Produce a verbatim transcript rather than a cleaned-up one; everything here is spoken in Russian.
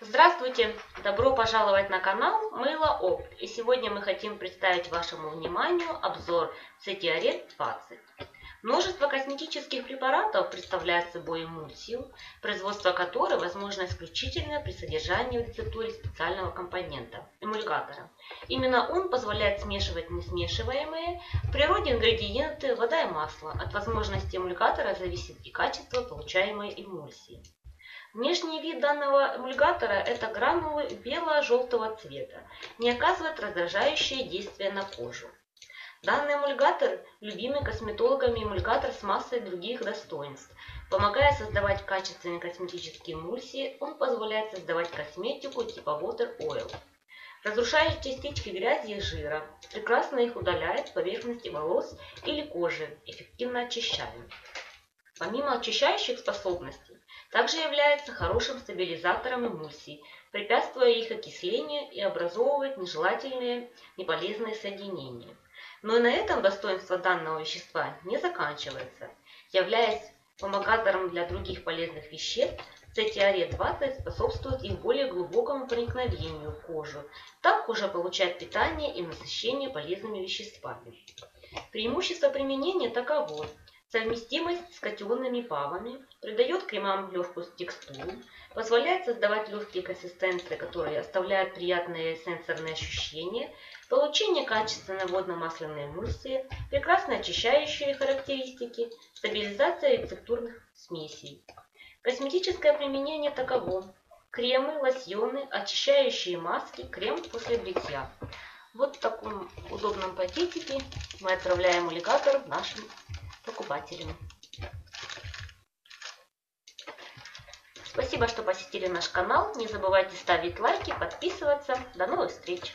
Здравствуйте! Добро пожаловать на канал Мыло опт. И сегодня мы хотим представить вашему вниманию обзор Ceteareth двадцать. Множество косметических препаратов представляет собой эмульсию, производство которой возможно исключительно при содержании в рецептуре специального компонента – эмульгатора. Именно он позволяет смешивать несмешиваемые в природе ингредиенты, вода и масло. От возможности эмульгатора зависит и качество получаемой эмульсии. Внешний вид данного эмульгатора – это гранулы бело-желтого цвета, не оказывает раздражающее действие на кожу. Данный эмульгатор – любимый косметологами эмульгатор с массой других достоинств. Помогая создавать качественные косметические эмульсии, он позволяет создавать косметику типа Water Oil. Разрушает частички грязи и жира, прекрасно их удаляет с поверхности волос или кожи, эффективно очищает. Помимо очищающих способностей, также является хорошим стабилизатором эмульсий, препятствуя их окислению и образовывать нежелательные неполезные соединения. Но и на этом достоинство данного вещества не заканчивается. Являясь помогатором для других полезных веществ, Ceteareth двадцать способствует их более глубокому проникновению в кожу. Так кожа получает питание и насыщение полезными веществами. Преимущество применения таково. Совместимость с катионными павами придает кремам легкую текстуру, позволяет создавать легкие консистенции, которые оставляют приятные сенсорные ощущения, получение качественной водно-масляной эмульсии, прекрасно очищающие характеристики, стабилизация рецептурных смесей. Косметическое применение таково. Кремы, лосьоны, очищающие маски, крем после бритья. Вот в таком удобном пакетике мы отправляем эмульгатор в нашем покупателям. Спасибо, что посетили наш канал. Не забывайте ставить лайки, подписываться. До новых встреч!